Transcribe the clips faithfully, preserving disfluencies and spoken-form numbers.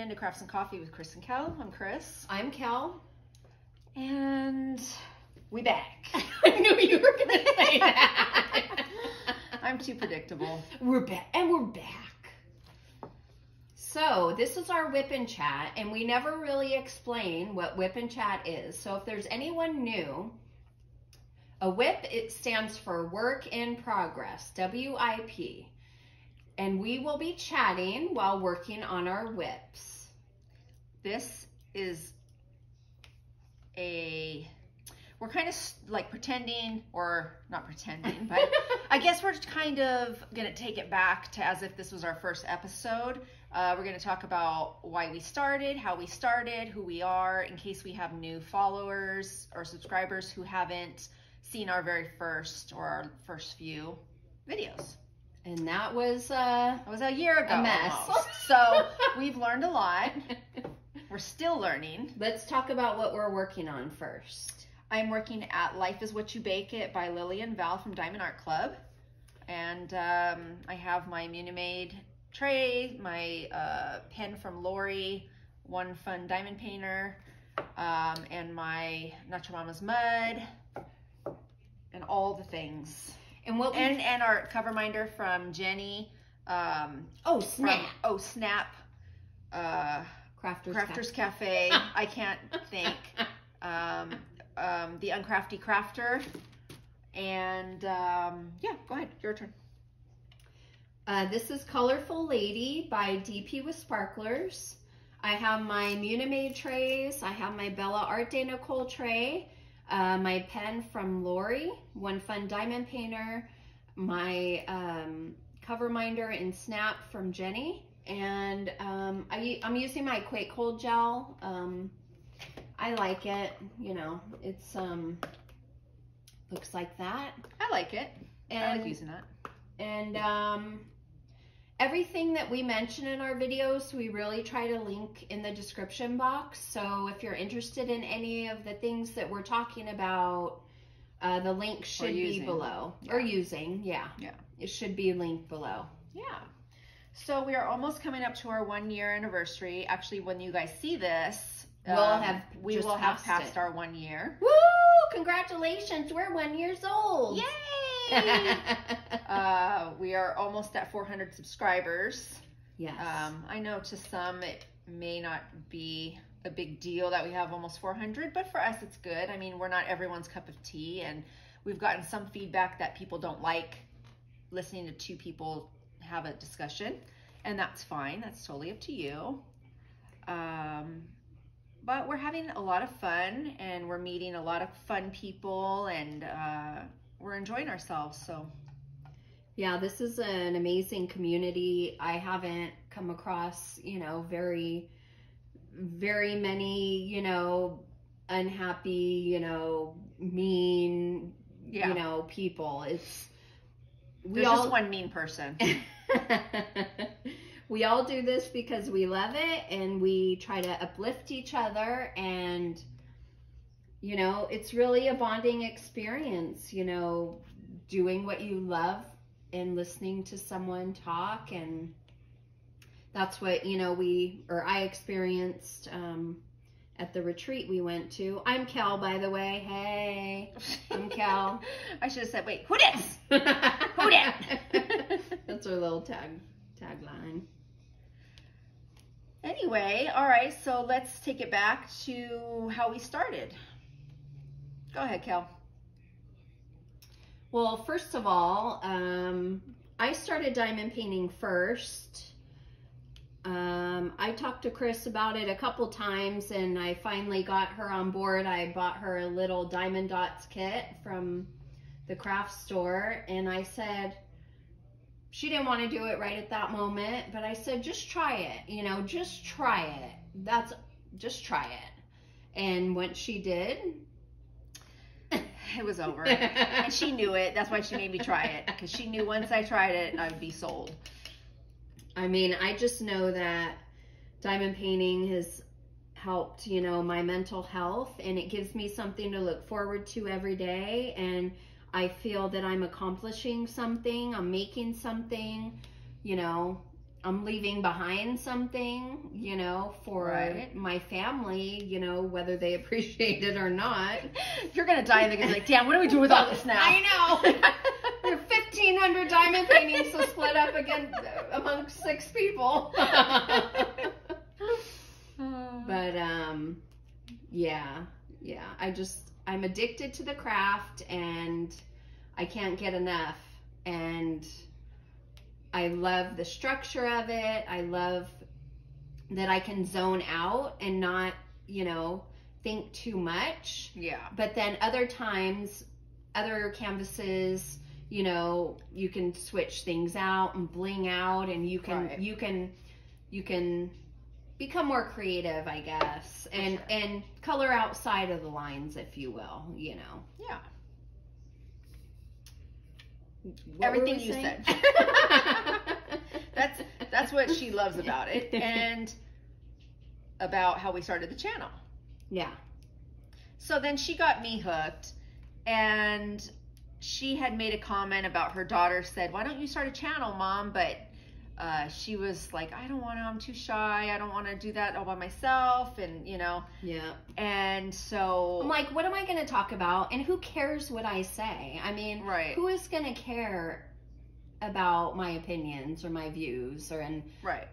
tuned into Crafts and Coffee with Kris and Kel. I'm Kris. I'm Kel. And we back. I knew you were going to say that. I'm too predictable. We're back. And we're back. So this is our Whip and Chat, and we never really explain what Whip and Chat is. So if there's anyone new, a whip, it stands for Work in Progress, W I P. And we will be chatting while working on our whips. This is a, we're kind of like pretending, or not pretending, but I guess we're kind of gonna take it back to as if this was our first episode. Uh, we're gonna talk about why we started, how we started, who we are, in case we have new followers or subscribers who haven't seen our very first or our first few videos. And that was, uh, that was a year ago. A mess. So we've learned a lot. We're still learning. Let's talk about what we're working on first. I'm working at Life is What You Bake It by Lily and Val from Diamond Art Club. And um, I have my Munimade tray, my uh, pen from Lori, One Fun Diamond Painter, um, and my Not Your Mama's Mud, and all the things. And what we and, and our cover minder from Jenny. Um, oh, Snap. From, oh, Snap. Uh, Crafters, Crafters Cafe. Cafe. I can't think. Um, um, The Uncrafty Crafter. And um, yeah, go ahead. Your turn. Uh, this is Colorful Lady by D P with Sparklers. I have my Munimade trays. I have my Bella Arte Nicole tray. Uh, my pen from Lori, One Fun Diamond Painter, my um, cover minder and Snap from Jenny, and um, I, I'm using my Quake Cold Gel. Um, I like it, you know, it's um, looks like that. I like it. And, I like using that. And um, everything that we mention in our videos, we really try to link in the description box. So if you're interested in any of the things that we're talking about, uh, the link should be below. Yeah. Or using, yeah. Yeah. It should be linked below. Yeah. So we are almost coming up to our one year anniversary. Actually, when you guys see this, we'll um, have we will have passed it. our one year. Woo! Congratulations! We're one years old. Yay! uh, we are almost at four hundred subscribers. Yes. Um, I know to some it may not be a big deal that we have almost four hundred, but for us it's good. I mean, we're not everyone's cup of tea, and we've gotten some feedback that people don't like listening to two people have a discussion, and that's fine. That's totally up to you. Um, but we're having a lot of fun, and we're meeting a lot of fun people, and uh, we're enjoying ourselves, so. Yeah, this is an amazing community. I haven't come across, you know, very, very many, you know, unhappy, you know, mean, yeah. you know, people. It's, we There's all, just one mean person. We all do this because we love it, and we try to uplift each other, and you know, it's really a bonding experience, you know, doing what you love and listening to someone talk. And that's what, you know, we, or I experienced um, at the retreat we went to. I'm Kel, by the way. Hey, I'm Kel. I should have said, wait, who dis? Who dis? That's our little tag tagline. Anyway, all right, so let's take it back to how we started. Go ahead, Kel. Well, first of all, um, I started diamond painting first. Um, I talked to Kris about it a couple times, and I finally got her on board. I bought her a little diamond dots kit from the craft store, and I said, she didn't want to do it right at that moment, but I said, just try it, you know, just try it. That's, just try it. And once she did, it was over. And she knew it. That's why she made me try it, because she knew once I tried it, I would be sold. I mean, I just know that diamond painting has helped, you know, my mental health, and it gives me something to look forward to every day. And I feel that I'm accomplishing something, I'm making something, you know, I'm leaving behind something, you know, for right. my family, you know, whether they appreciate it or not. If you're going to die, they're going to be like, damn, what do we do with all this now? I know. There are fifteen hundred diamond paintings to split up again among six people. But, um, yeah, yeah. I just, I'm addicted to the craft and I can't get enough. And I love the structure of it. I love that I can zone out and not, you know, think too much. Yeah. But then other times, other canvases, you know, you can switch things out and bling out, and you can, right. you can, you can become more creative, I guess, For and, sure. and color outside of the lines, if you will, you know? Yeah. What Everything you saying? said. that's that's what she loves about it, and about how we started the channel. Yeah. So then she got me hooked, and she had made a comment about her daughter said, "Why don't you start a channel, Mom?" But uh, she was like, "I don't want to. I'm too shy. I don't want to do that all by myself." And you know. Yeah. And so I'm like, "What am I going to talk about? And who cares what I say? I mean, right. who is going to care about my opinions or my views or and right?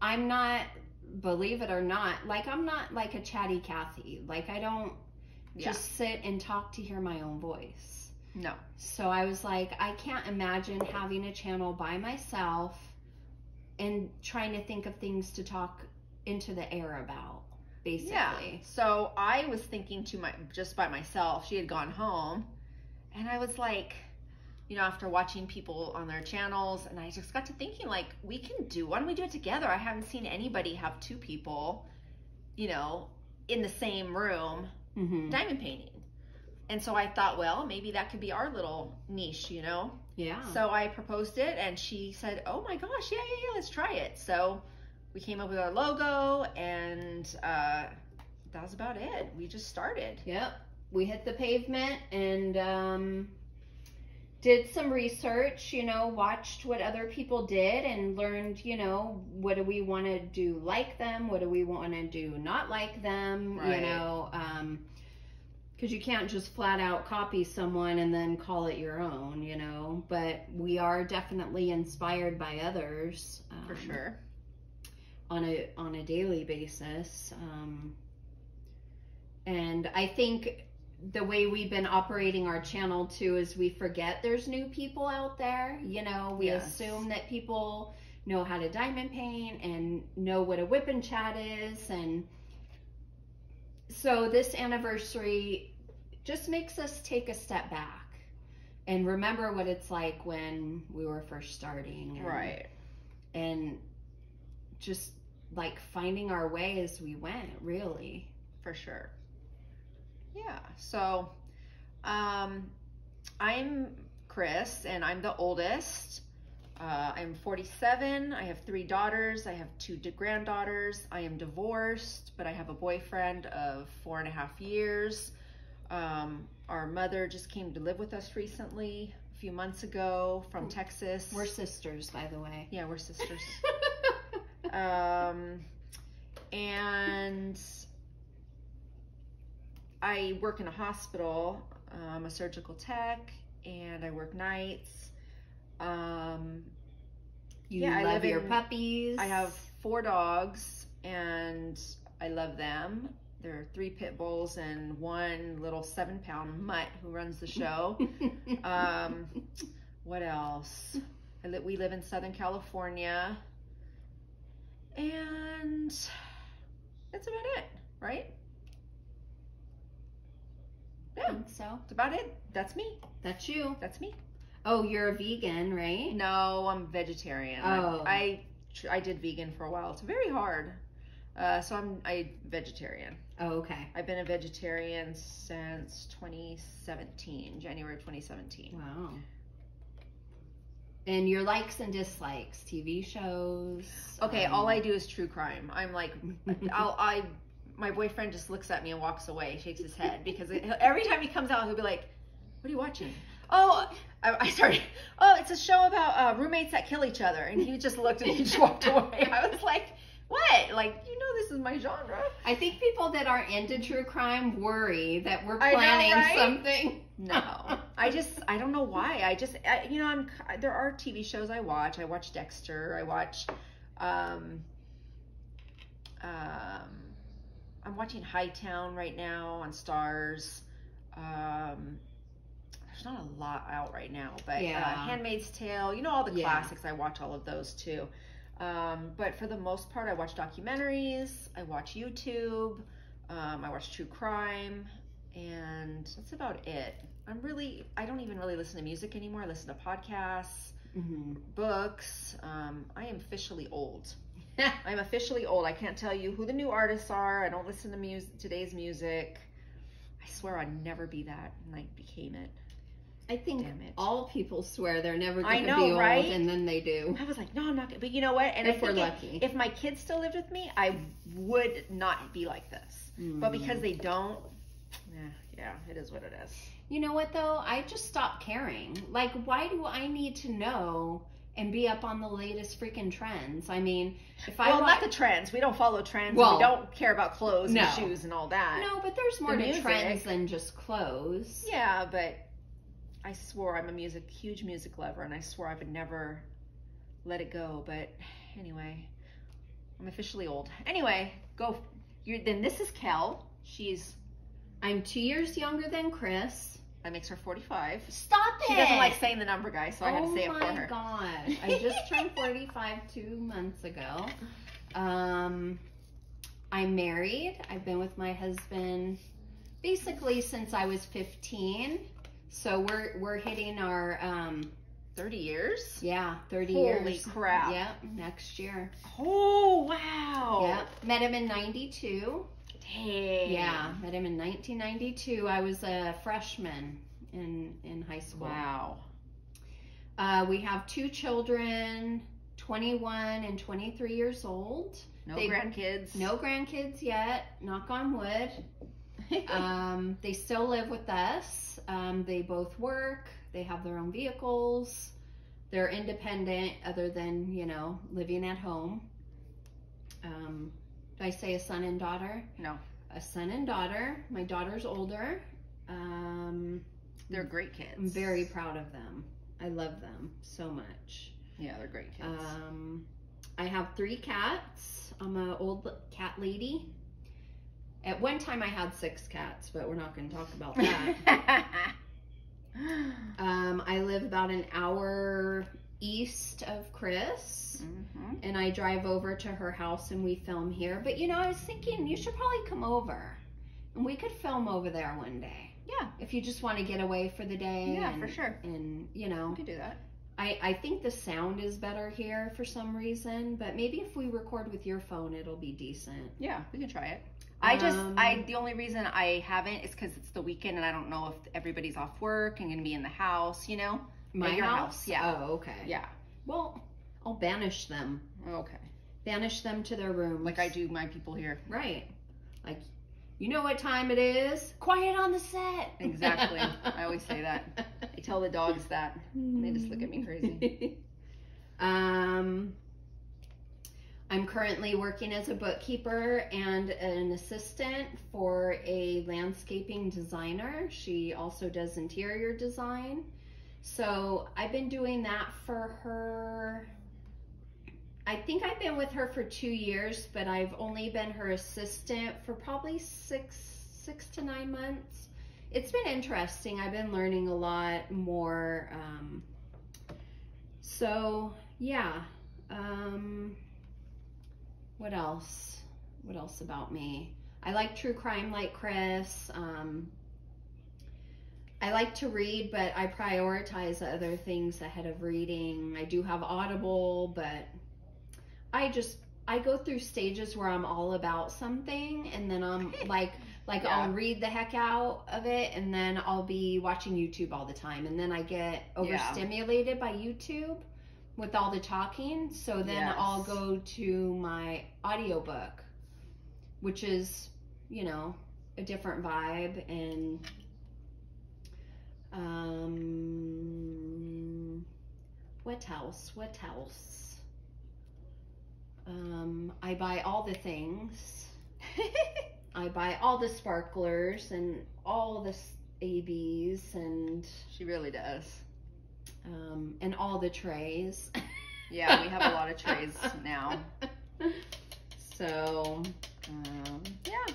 I'm not. Believe it or not, like I'm not like a chatty Kathy. Like I don't yeah. just sit and talk to hear my own voice." No. So I was like, I can't imagine having a channel by myself and trying to think of things to talk into the air about, basically. Yeah. So I was thinking to my, just by myself, she had gone home and I was like, you know, after watching people on their channels, and I just got to thinking like, we can do, why don't we do it together? I haven't seen anybody have two people, you know, in the same room, mm-hmm. diamond painting. And so I thought, well, maybe that could be our little niche, you know? Yeah. So I proposed it and she said, oh my gosh, yeah, yeah, yeah, let's try it. So we came up with our logo and uh, that was about it. We just started. Yep. We hit the pavement and um, did some research, you know, watched what other people did and learned, you know, what do we want to do like them? What do we want to do not like them? Right. You know, um, because you can't just flat out copy someone and then call it your own, you know, but we are definitely inspired by others. Um, For sure. On a, on a daily basis. Um, and I think the way we've been operating our channel too is we forget there's new people out there. You know, we yes. assume that people know how to diamond paint and know what a whip and chat is, and so this anniversary just makes us take a step back and remember what it's like when we were first starting. And, right. And just like finding our way as we went, really. For sure. Yeah. So um, I'm Kris and I'm the oldest. Uh, I'm forty-seven. I have three daughters. I have two granddaughters. I am divorced, but I have a boyfriend of four and a half years. Um, our mother just came to live with us recently, a few months ago, from Texas. We're sisters, by the way. Yeah, we're sisters. um, and I work in a hospital. I'm a surgical tech, and I work nights. Um, you yeah, love I live your in, puppies. I have four dogs and I love them. There are three pit bulls and one little seven pound mutt who runs the show. um, what else? I li we live in Southern California and that's about it, right? Yeah. I think so. That's about it. That's me. That's you. That's me. Oh, you're a vegan, right? No, I'm vegetarian. Oh. I, I, I did vegan for a while. It's very hard. Uh, so I'm I vegetarian. Oh, okay. I've been a vegetarian since twenty seventeen, January twenty seventeen. Wow. And your likes and dislikes, T V shows. Okay, um... all I do is true crime. I'm like, I'll, I, my boyfriend just looks at me and walks away, shakes his head because it, every time he comes out, he'll be like, "What are you watching?" oh, I, I started, oh, it's a show about uh, roommates that kill each other. And he just looked and he just walked away. I was like, what? Like, you know this is my genre. I think people that are into true crime worry that we're planning I know, right? something. No. I just, I don't know why. I just, I, you know, I'm. there are T V shows I watch. I watch Dexter. I watch, um, um, I'm watching Hightown right now on Starz. Um, there's not a lot out right now, but yeah. uh, Handmaid's Tale, you know, all the yeah. classics. I watch all of those too. Um, but for the most part, I watch documentaries, I watch YouTube, um, I watch true crime, and that's about it. I'm really, I don't even really listen to music anymore. I listen to podcasts, mm-hmm. books. Um, I am officially old. I'm officially old. I can't tell you who the new artists are. I don't listen to music, today's music. I swear I'd never be that, and I became it. I think all people swear they're never going to be old, right? And then they do. I was like, no, I'm not going to. But you know what? And if we're lucky. If my kids still lived with me, I would not be like this. Mm. But because they don't, yeah, yeah, it is what it is. You know what, though? I just stopped caring. Like, why do I need to know and be up on the latest freaking trends? I mean, if I well, want... not the trends. We don't follow trends. Well, we don't care about clothes no. and shoes and all that. No, but there's more to trends than just clothes. Yeah, but... I swore I'm a music, huge music lover, and I swore I would never let it go. But anyway, I'm officially old. Anyway, go. You're, then this is Kel. She's. I'm two years younger than Kris. That makes her forty-five. Stop it! She doesn't like saying the number, guys, so I had to say it for her. Oh my gosh. I just turned forty-five two months ago. Um, I'm married. I've been with my husband basically since I was fifteen. So we're we're hitting our um, thirty years. Yeah, thirty Holy years. Holy crap! Yep, next year. Oh wow! Yep, met him in ninety-two. Dang. Yeah, met him in nineteen ninety-two. I was a freshman in in high school. Wow. Uh, we have two children, twenty-one and twenty-three years old. No they, grandkids. No grandkids yet. Knock on wood. um, they still live with us. Um, they both work. They have their own vehicles. They're independent other than, you know, living at home. Um, did I say a son and daughter? No. A son and daughter. My daughter's older. Um, they're great kids. I'm very proud of them. I love them so much. Yeah, they're great kids. Um, I have three cats. I'm an old cat lady. At one time, I had six cats, but we're not going to talk about that. um, I live about an hour east of Kris, mm-hmm. and I drive over to her house, and we film here. But, you know, I was thinking you should probably come over, and we could film over there one day. Yeah. If you just want to get away for the day. Yeah, and, for sure. And, you know. We could do that. I, I think the sound is better here for some reason, but maybe if we record with your phone, it'll be decent. Yeah, we can try it. I just, um, I, the only reason I haven't is because it's the weekend and I don't know if everybody's off work and going to be in the house, you know? My your house? house? Yeah. Oh, okay. Yeah. Well, I'll banish them. Okay. Banish them to their room. Like I do my people here. Right. Like, you know what time it is? Quiet on the set. Exactly. I always say that. I tell the dogs that. They just look at me crazy. um... I'm currently working as a bookkeeper and an assistant for a landscaping designer. She also does interior design. So I've been doing that for her. I think I've been with her for two years, but I've only been her assistant for probably six, six to nine months. It's been interesting. I've been learning a lot more. Um, so yeah. Um, What else? What else about me? I like true crime like Kris. Um, I like to read, but I prioritize other things ahead of reading. I do have Audible, but I just, I go through stages where I'm all about something and then I'm like, like yeah. I'll read the heck out of it and then I'll be watching YouTube all the time. And then I get overstimulated yeah. by YouTube. With all the talking, so then yes. I'll go to my audiobook, which is, you know, a different vibe, and um, What else? What else? Um, I buy all the things. I buy all the sparklers and all the A Bs and... She really does. Um, and all the trays. Yeah, we have a lot of trays now. So, um, yeah.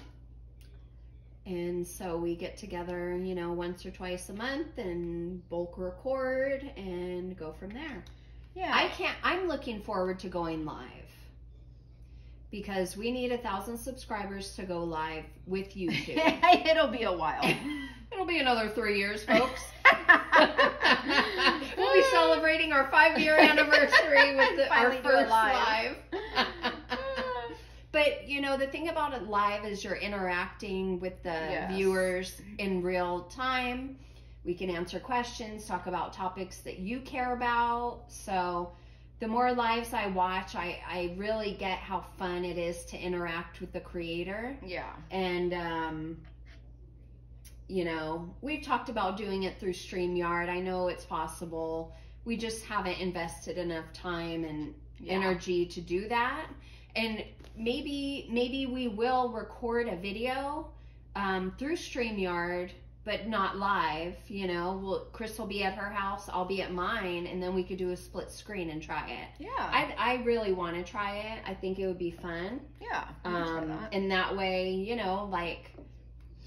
And so we get together, you know, once or twice a month and bulk record and go from there. Yeah. I can't, I'm looking forward to going live. Because we need a thousand subscribers to go live with YouTube. It'll be a while. It'll be another three years, folks. We'll be celebrating our five-year anniversary with the, our first live. But, you know, the thing about it live is you're interacting with the yes. viewers in real time. We can answer questions, talk about topics that you care about. So... The more lives I watch, I, I really get how fun it is to interact with the creator. Yeah. And, um, you know, we've talked about doing it through StreamYard. I know it's possible. We just haven't invested enough time and yeah. energy to do that. And maybe, maybe we will record a video um, through StreamYard, but not live, you know. Well, Kris will be at her house, I'll be at mine, and then we could do a split screen and try it. Yeah. I, I really want to try it. I think it would be fun. Yeah. Um, that. And that way, you know, like,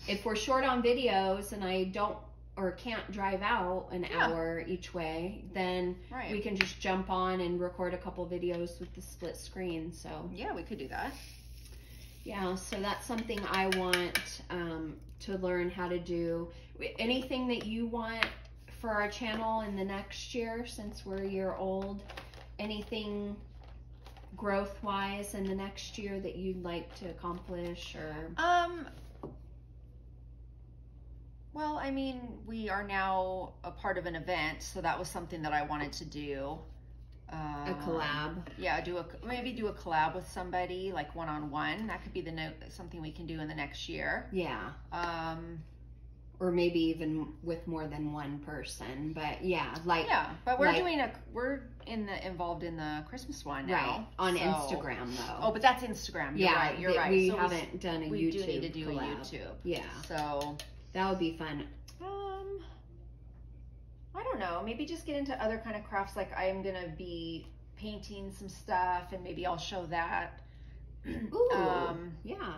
if we're short on videos and I don't or can't drive out an yeah. hour each way, then right. we can just jump on and record a couple videos with the split screen, so. Yeah, we could do that. Yeah, so that's something I want um, to learn how to do. Anything that you want for our channel in the next year, since we're a year old, anything growth-wise in the next year that you'd like to accomplish? Or um, well, I mean, we are now a part of an event, so that was something that I wanted to do. Uh, a collab. Yeah, do a maybe do a collab with somebody, like one on one. That could be the note something we can do in the next year. Yeah. Um, or maybe even with more than one person. But yeah, like yeah. But we're like, doing a we're in the involved in the Christmas one now. Right. On so. Instagram though. Oh, but that's Instagram. You're yeah, right. You're right. We so haven't we, done a we YouTube. We do need to do collab. a YouTube. Yeah. So that would be fun. Um. I don't know, maybe just get into other kind of crafts. Like I'm gonna be painting some stuff and maybe I'll show that. Ooh, um, yeah.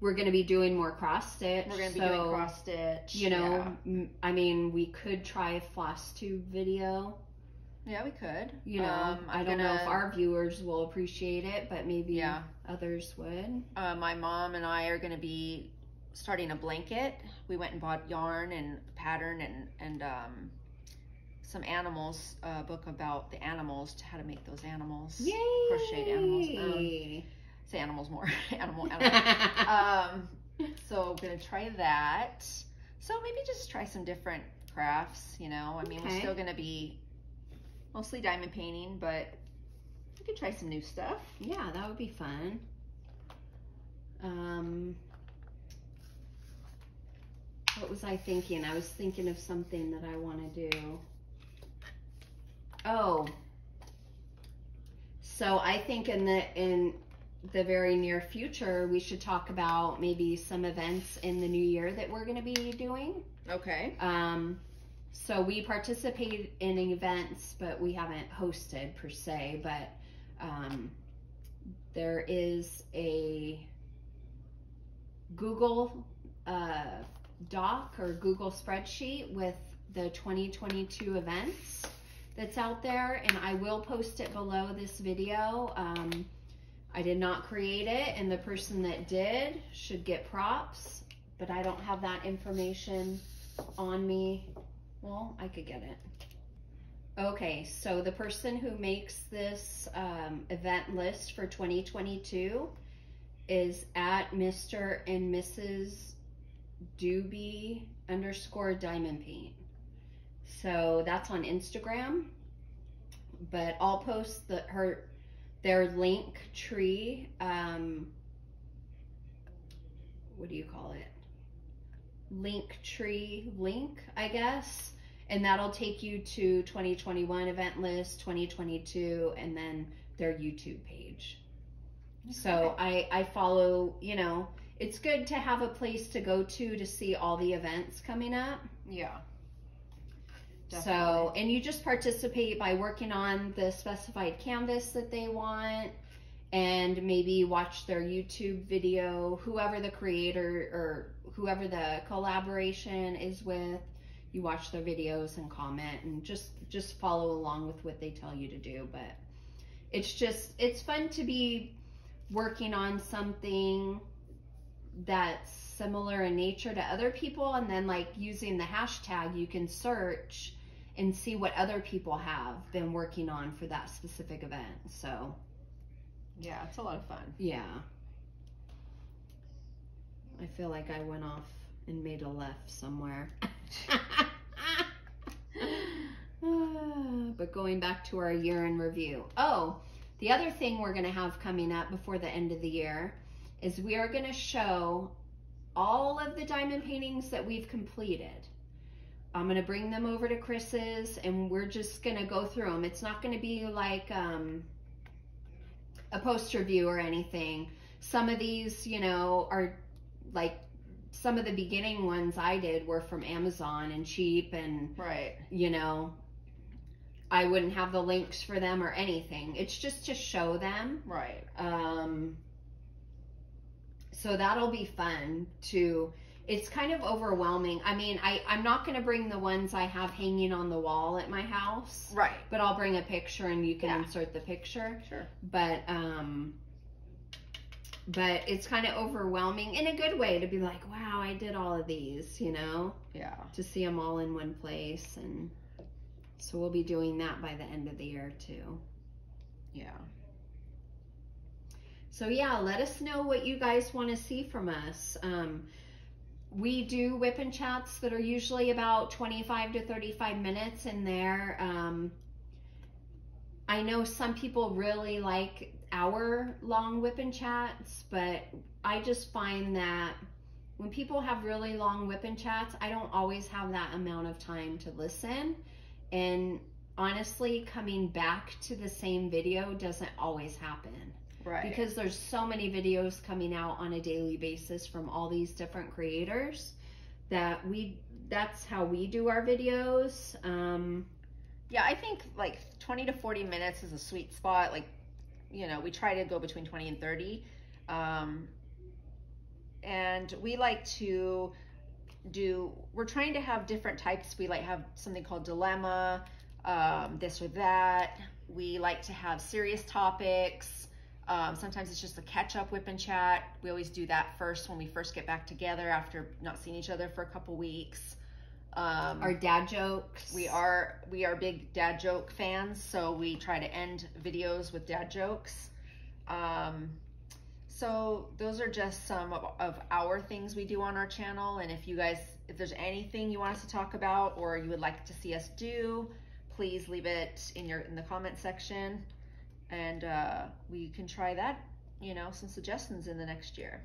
We're gonna be doing more cross stitch. We're gonna be so, doing cross stitch. You know, yeah. I mean, we could try a floss tube video. Yeah, we could. You know, um, I don't gonna, know if our viewers will appreciate it, but maybe yeah. others would. Uh, my mom and I are gonna be starting a blanket. We went and bought yarn and pattern and and um some animals, a uh, book about the animals, to how to make those animals. Yay! Crocheted animals. Um, say animals more. Animal, animal. um so I'm gonna try that. So maybe just try some different crafts, you know. I mean okay. we're still gonna be mostly diamond painting, but we could try some new stuff. Yeah, that would be fun. Um What was I thinking? I was thinking of something that I want to do. Oh. So I think in the in the very near future, we should talk about maybe some events in the new year that we're going to be doing. Okay. Um, so we participate in events, but we haven't hosted per se, but um, there is a Google uh Doc or Google spreadsheet with the twenty twenty-two events that's out there, and I will post it below this video. um, I did not create it, and the person that did should get props, but I don't have that information on me. Well, I could get it. Okay, so the person who makes this um, event list for twenty twenty-two is at Mister and Missus doobie underscore diamond paint. So that's on Instagram, but I'll post the her their link tree. Um, what do you call it? Link tree link, I guess. and that'll take you to twenty twenty-one event list, twenty twenty-two, and then their YouTube page. Okay. So I, I follow, you know, it's good to have a place to go to to see all the events coming up. Yeah. Definitely. So, and you just participate by working on the specified canvas that they want, and maybe watch their YouTube video, whoever the creator or whoever the collaboration is with. You watch their videos and comment and just just follow along with what they tell you to do. But it's just, it's fun to be working on something that's similar in nature to other people, and then like using the hashtag, you can search and see what other people have been working on for that specific event. So yeah, it's a lot of fun. Yeah. I feel like I went off and made a left somewhere. But going back to our year in review. Oh, the other thing we're going to have coming up before the end of the year is we are going to show all of the diamond paintings that we've completed. I'm going to bring them over to Kris's and we're just going to go through them. It's not going to be like um, a poster view or anything. Some of these, you know, are like, some of the beginning ones I did were from Amazon and cheap, and right, you know, I wouldn't have the links for them or anything. It's just to show them. Right. Um, so that'll be fun to, it's kind of overwhelming. I mean, I, I'm not going to bring the ones I have hanging on the wall at my house. Right. But I'll bring a picture and you can yeah. insert the picture. Sure. But, um, but it's kind of overwhelming in a good way to be like, wow, I did all of these, you know? Yeah. To see them all in one place. And so we'll be doing that by the end of the year too. Yeah. So yeah, let us know what you guys want to see from us. Um, we do whip and chats that are usually about twenty-five to thirty-five minutes in there. Um, I know some people really like hour long whip and chats, but I just find that when people have really long whip and chats, I don't always have that amount of time to listen. And honestly, coming back to the same video doesn't always happen. Right. Because there's so many videos coming out on a daily basis from all these different creators that we, that's how we do our videos. Um, yeah, I think like twenty to forty minutes is a sweet spot. Like, you know, we try to go between twenty and thirty. Um, and we like to do, we're trying to have different types. We like have something called dilemma, um, this or that. We like to have serious topics. Um, sometimes it's just a catch up whip and chat. We always do that first when we first get back together after not seeing each other for a couple weeks. Um, our dad jokes. We are we are big dad joke fans, so we try to end videos with dad jokes. Um, so those are just some of, of our things we do on our channel. And if you guys, if there's anything you want us to talk about or you would like to see us do, please leave it in your in the comment section, and uh, we can try that. You know, some suggestions in the next year.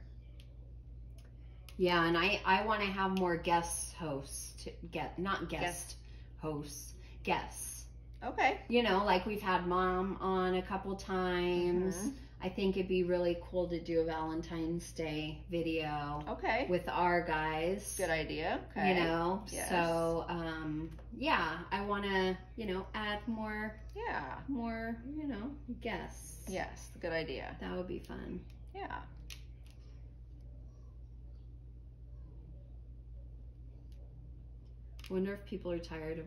Yeah, and I, I want to have more guest hosts, to get not guest, guest hosts, guests. Okay. You know, like we've had Mom on a couple times. Mm-hmm. I think it'd be really cool to do a Valentine's Day video. Okay. With our guys. Good idea. Okay. You know, yes. So um, yeah, I want to, you know, add more. Yeah. More, you know, guests. Yes, good idea. That would be fun. Yeah. I wonder if people are tired of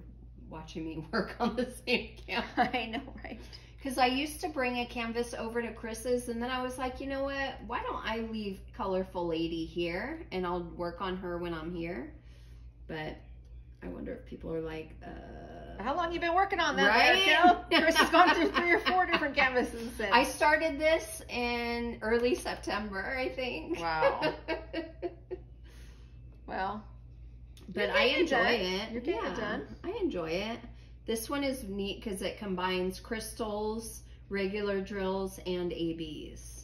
watching me work on the same canvas. I know, right? Because I used to bring a canvas over to Kris's, and then I was like, you know what? Why don't I leave Colorful Lady here, and I'll work on her when I'm here. But I wonder if people are like, uh... how long you been working on that, right? There, Kris has gone through three or four different canvases since. I started this in early September, I think. Wow. Well... but I enjoy it. You're getting it done. I enjoy it. This one is neat because it combines crystals, regular drills, and A Bs.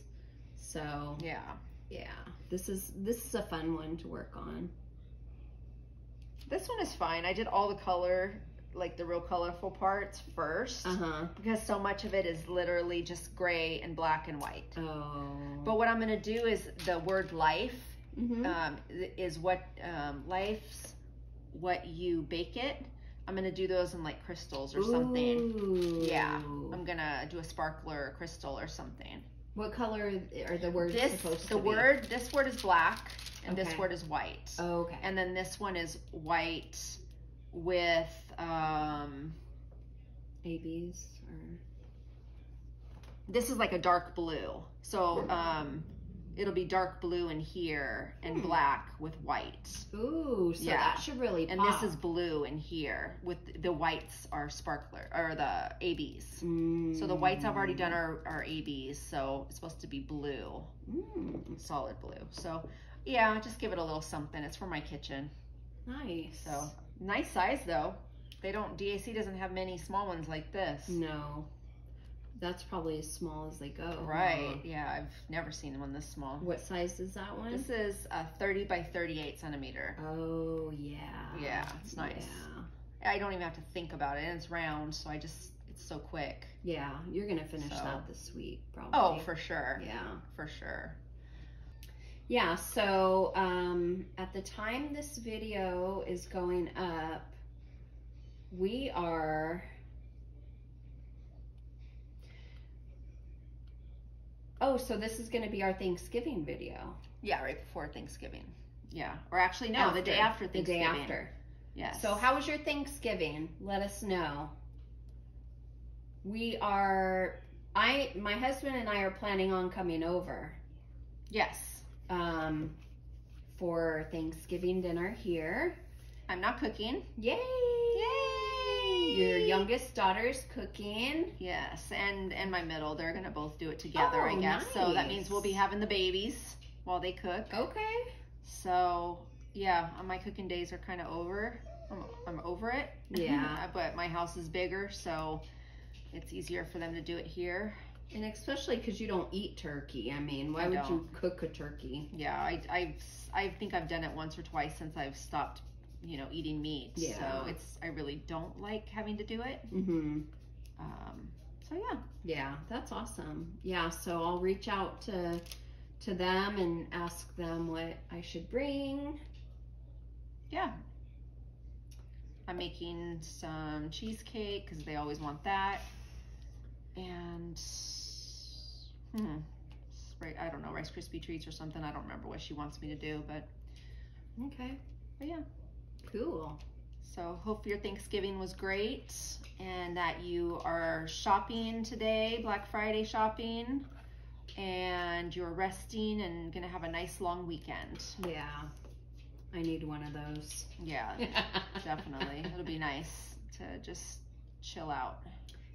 So yeah, yeah. This is this is a fun one to work on. This one is fine. I did all the color, like the real colorful parts first, uh-huh. because so much of it is literally just gray and black and white. Oh. But what I'm going to do is the word life mm-hmm. um, is what um, life's what you bake it. I'm going to do those in like crystals or something. Ooh. Yeah. I'm going to do a sparkler or crystal or something. What color are the words this, supposed to the be? The word, this word is black and okay. this word is white. Oh, okay. And then this one is white with um A Bs or this is like a dark blue. So um it'll be dark blue in here and hmm. black with white. Ooh, so yeah. that should really pop. And this is blue in here with the whites are sparkler, or the A Bs. Mm. So the whites I've already done are, are A Bs, so it's supposed to be blue, mm. solid blue. So yeah, just give it a little something. It's for my kitchen. Nice. So nice size though. They don't, D A C doesn't have many small ones like this. No. That's probably as small as they go. Right. Huh? Yeah, I've never seen one this small. What size is that one? This is a thirty by thirty-eight centimeter. Oh, yeah. Yeah, it's nice. Yeah. I don't even have to think about it. And it's round, so I just, it's so quick. Yeah, you're going to finish so. that this week, probably. Oh, for sure. Yeah. For sure. Yeah, so um, at the time this video is going up, we are... Oh, so this is going to be our Thanksgiving video. Yeah, right before Thanksgiving. Yeah. Or actually, no, after, the day after Thanksgiving. The day after. Yes. So how was your Thanksgiving? Let us know. We are, I, my husband and I are planning on coming over. Yes. Um, for Thanksgiving dinner here. I'm not cooking. Yay! Your youngest daughter's cooking. Yes, and and my middle, they're gonna both do it together, oh, I guess. Nice. So that means we'll be having the babies while they cook. Okay. So yeah, my cooking days are kind of over. I'm, I'm over it. Yeah. But my house is bigger, so it's easier for them to do it here. And especially because you don't eat turkey. I mean, why I would don't. you cook a turkey? Yeah, I I I think I've done it once or twice since I've stopped. You know, eating meat. Yeah. So it's, I really don't like having to do it. Mm-hmm. Um, so yeah. Yeah. That's awesome. Yeah. So I'll reach out to, to them and ask them what I should bring. Yeah. I'm making some cheesecake cause they always want that. And hmm, I don't know, Rice Krispie treats or something. I don't remember what she wants me to do, but okay. But yeah. Cool. So hope your Thanksgiving was great and that you are shopping today, Black Friday shopping, and you're resting and going to have a nice long weekend. Yeah. I need one of those. Yeah, definitely. It'll be nice to just chill out.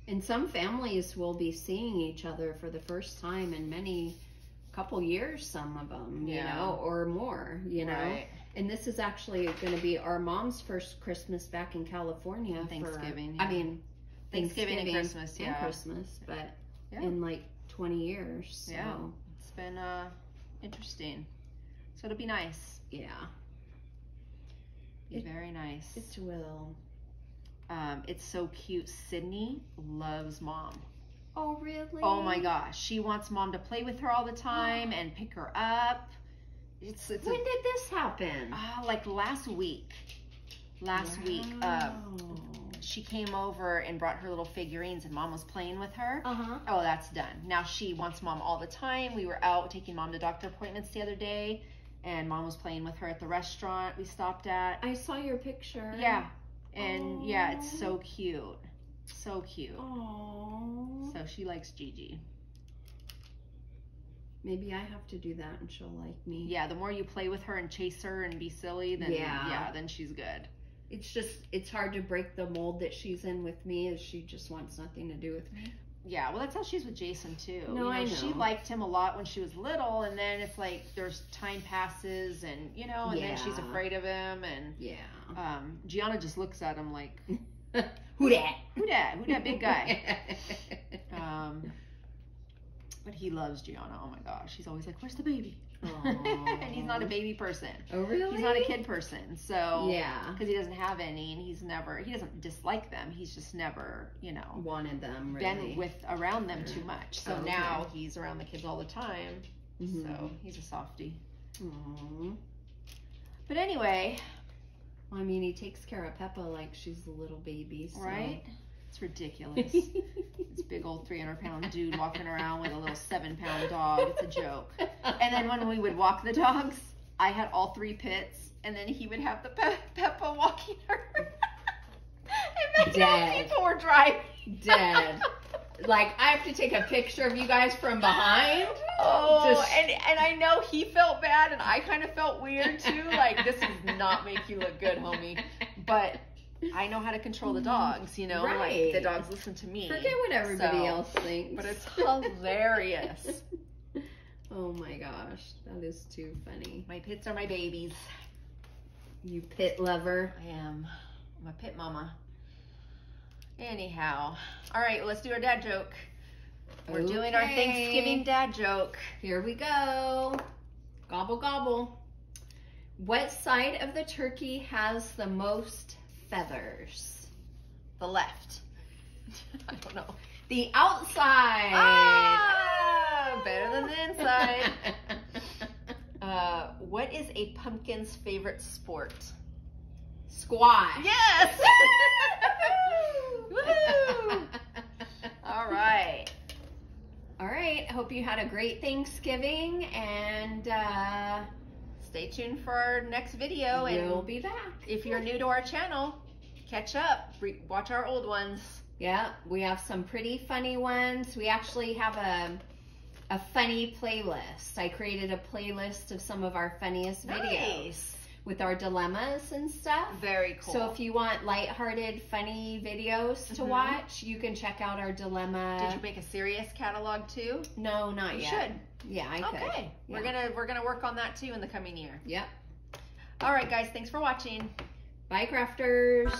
And some families will be seeing each other for the first time in many couple years, some of them, you yeah. know, or more, you know. Right. And this is actually going to be our mom's first Christmas back in California. Thanksgiving. For, yeah. I mean, Thanksgiving, Thanksgiving and Christmas. And yeah. Christmas, but yeah. in like twenty years. So. Yeah. It's been uh, interesting. So it'll be nice. Yeah. Be it, very nice. It will. Um, it's so cute. Sydney loves mom. Oh, really? Oh, my gosh. She wants mom to play with her all the time and pick her up. It's, it's when a, did this happen? Uh, like last week. Last wow. week. Uh, she came over and brought her little figurines and mom was playing with her. Uh-huh. Oh, that's done. Now she wants mom all the time. We were out taking mom to doctor appointments the other day and mom was playing with her at the restaurant we stopped at. I saw your picture. Yeah. And oh. yeah, it's so cute. So cute. Aww. So she likes Gigi. Maybe I have to do that and she'll like me. Yeah, the more you play with her and chase her and be silly, then yeah, yeah then she's good. It's just, it's hard to break the mold that she's in with me is she just wants nothing to do with me. Yeah, well that's how she's with Jason too. No, you know, I know. She liked him a lot when she was little and then it's like there's time passes and you know, and yeah. then she's afraid of him and yeah. Um, Gianna just looks at him like, who dat? Who dat? Who dat big guy? um... But he loves Gianna. Oh my gosh. He's always like, where's the baby? And he's not a baby person. Oh, really? He's not a kid person. So yeah, because he doesn't have any, and he's never, he doesn't dislike them. He's just never, you know, wanted them. Really. Been with around them too much. So oh, okay. now he's around the kids all the time. Mm-hmm. So he's a softie. Aww. But anyway, I mean, he takes care of Peppa like she's a little baby. So. Right. It's ridiculous. This big old three hundred pound dude walking around with a little seven pound dog. It's a joke. And then when we would walk the dogs, I had all three pits, and then he would have the pe Peppa walking her. And then people were driving. Dead. Like, I have to take a picture of you guys from behind. Oh, Just... and, and I know he felt bad, and I kind of felt weird too. Like, this does not make you look good, homie. But I know how to control the dogs, you know, right. Like the dogs listen to me. Forget what everybody so, else thinks. But it's hilarious. Oh my gosh, that is too funny. My pits are my babies. You pit lover. I am. I'm a pit mama. Anyhow, all right, well, let's do our dad joke. We're okay. doing our Thanksgiving dad joke. Here we go. Gobble, gobble. What side of the turkey has the most feathers? The left. I don't know. The outside. Ah, ah, better than the inside. uh, what is a pumpkin's favorite sport? Squash. Yes. Woohoo. All right. All right. I hope you had a great Thanksgiving, and uh, stay tuned for our next video, and we'll be back. If you're new to our channel, catch up, Re watch our old ones. Yeah, we have some pretty funny ones. We actually have a, a funny playlist. I created a playlist of some of our funniest nice. videos with our dilemmas and stuff. Very cool. So if you want lighthearted, funny videos to mm-hmm. watch, you can check out our dilemma. Did you make a serious catalog too? No, not you yet. You should. Yeah, I could. Okay. Yeah. We're gonna we're gonna work on that too in the coming year. Yep. All right, guys, thanks for watching. Bye, crafters.